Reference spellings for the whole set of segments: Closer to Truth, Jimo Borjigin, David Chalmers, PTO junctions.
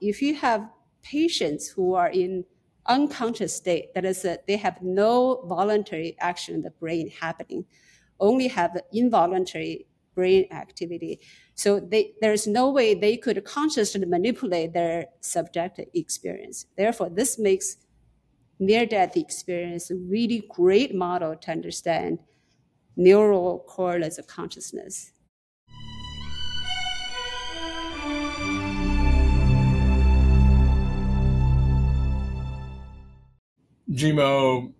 if you have patients who are in unconscious state, that is, they have no voluntary action in the brain happening, only have involuntary brain activity. So there's no way they could consciously manipulate their subjective experience. Therefore, this makes near-death experience a really great model to understand neural correlates of consciousness. Jimo,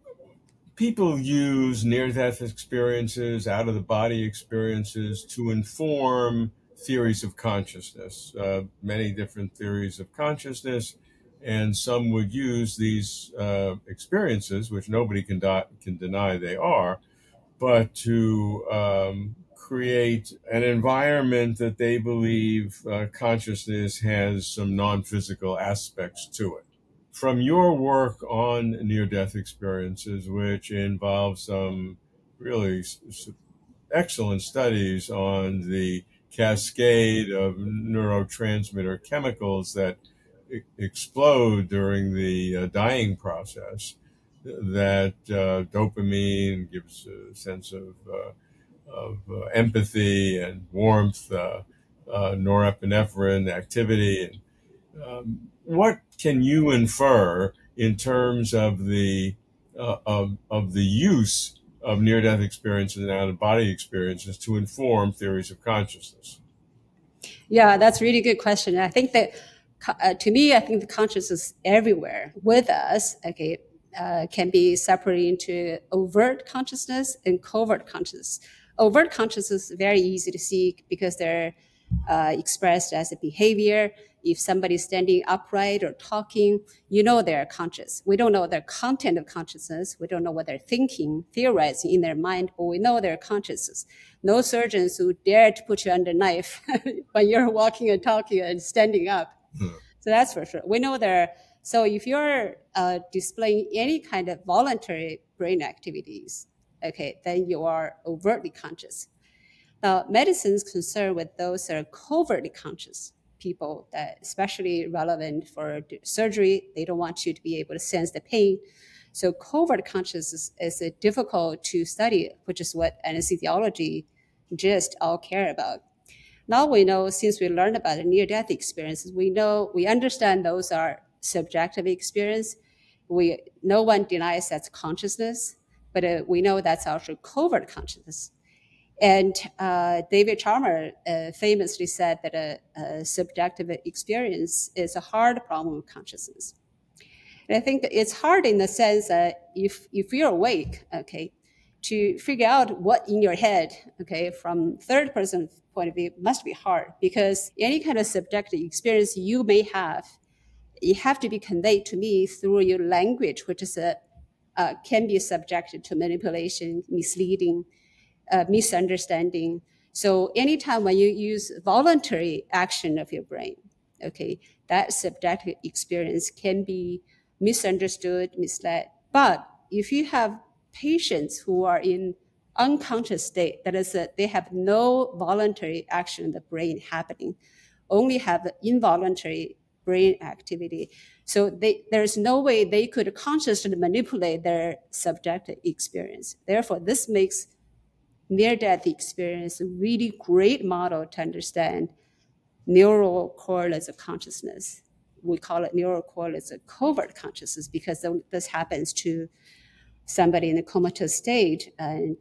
people use near-death experiences, out-of-the-body experiences to inform theories of consciousness, many different theories of consciousness, and some would use these experiences, which nobody can deny they are, but to create an environment that they believe consciousness has some non-physical aspects to it. From your work on near-death experiences, which involves some really excellent studies on the cascade of neurotransmitter chemicals that explode during the dying process, that dopamine gives a sense of empathy and warmth, norepinephrine activity. And, what can you infer in terms of the use of near-death experiences and out-of-body experiences to inform theories of consciousness? Yeah, that's a really good question. I think that, to me, I think the consciousness everywhere with us, okay, can be separated into overt consciousness and covert consciousness. Overt consciousness is very easy to see because they're expressed as a behavior. If somebody's standing upright or talking, you know they're conscious. We don't know their content of consciousness. We don't know what they're thinking, theorizing in their mind, but we know their consciousness. No surgeons who dare to put you under knife when you're walking and talking and standing up. Hmm. So that's for sure. We know they're, so if you're displaying any kind of voluntary brain activities, okay, then you are overtly conscious. Now, medicine's concerned with those that are covertly conscious people, that especially relevant for surgery. They don't want you to be able to sense the pain. So covert consciousness is difficult to study, which is what anesthesiology just all care about. Now we know, since we learned about near-death experiences, we understand those are subjective experience. No one denies that's consciousness, but we know that's also covert consciousness. And David Chalmers famously said that a subjective experience is a hard problem of consciousness. And I think it's hard in the sense that if you're awake, okay, to figure out what in your head, okay, from third person point of view must be hard, because any kind of subjective experience you may have, you have to be conveyed to me through your language, which is can be subjected to manipulation, misleading, misunderstanding. So anytime when you use voluntary action of your brain, okay, that subjective experience can be misunderstood, misled. But if you have patients who are in unconscious state, that is, they have no voluntary action in the brain happening, only have involuntary brain activity. So there's no way they could consciously manipulate their subjective experience. Therefore, this makes near-death experience a really great model to understand neural correlates of consciousness. We call it neural correlates of covert consciousness because this happens to somebody in a comatose state and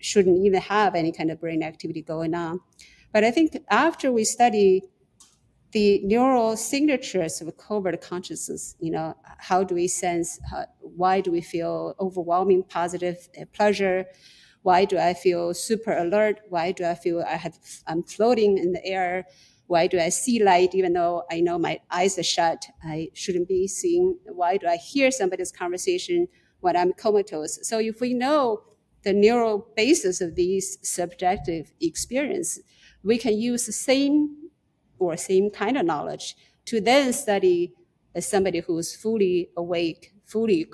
shouldn't even have any kind of brain activity going on. But I think after we study the neural signatures of covert consciousness, you know, how do we sense, why do we feel overwhelming positive pleasure? Why do I feel super alert? Why do I feel I'm floating in the air? Why do I see light even though I know my eyes are shut? I shouldn't be seeing. Why do I hear somebody's conversation when I'm comatose? So if we know the neural basis of these subjective experiences, we can use the same kind of knowledge to then study somebody who's fully awake, fully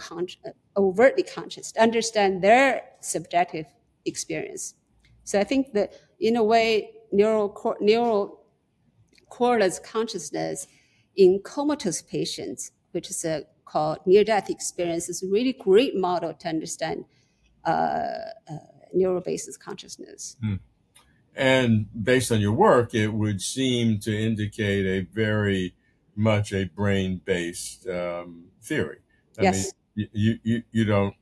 overtly conscious, to understand their subjective experience. So I think that, in a way, neural correlates consciousness in comatose patients, which is called near-death experience, is a really great model to understand neural basis consciousness. Mm. And based on your work, it would seem to indicate a very much a brain-based theory. I mean, you don't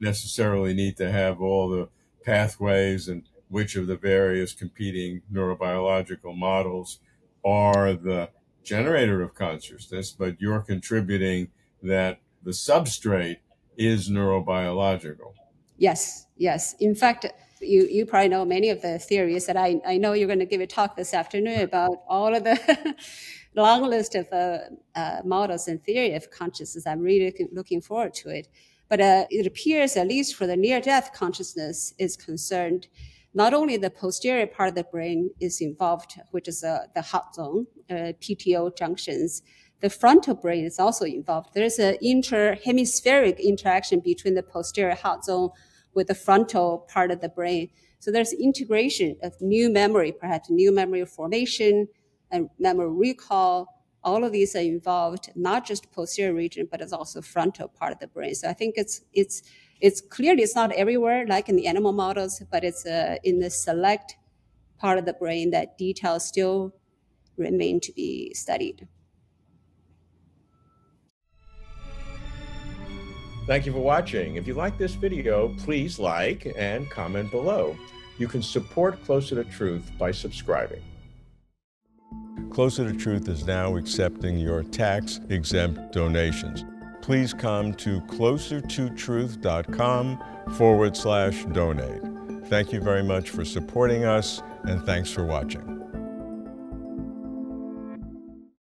necessarily need to have all the pathways and which of the various competing neurobiological models are the generator of consciousness, but you're contributing that the substrate is neurobiological. Yes, yes. In fact, you probably know many of the theories that I know you're going to give a talk this afternoon about all of the long list of models and theory of consciousness. I'm really looking forward to it. But it appears, at least for the near-death consciousness is concerned, not only the posterior part of the brain is involved, which is the hot zone, PTO junctions. The frontal brain is also involved. There's an interhemispheric interaction between the posterior hot zone with the frontal part of the brain. So there's integration of new memory, perhaps new memory formation and memory recall. All of these are involved, not just posterior region, but it's also frontal part of the brain. So I think it's clearly it's not everywhere, like in the animal models, but it's in the select part of the brain that details still remain to be studied. Thank you for watching. If you like this video, please like and comment below. You can support Closer to Truth by subscribing. Closer to Truth is now accepting your tax-exempt donations. Please come to closertotruth.com/donate. Thank you very much for supporting us, and thanks for watching.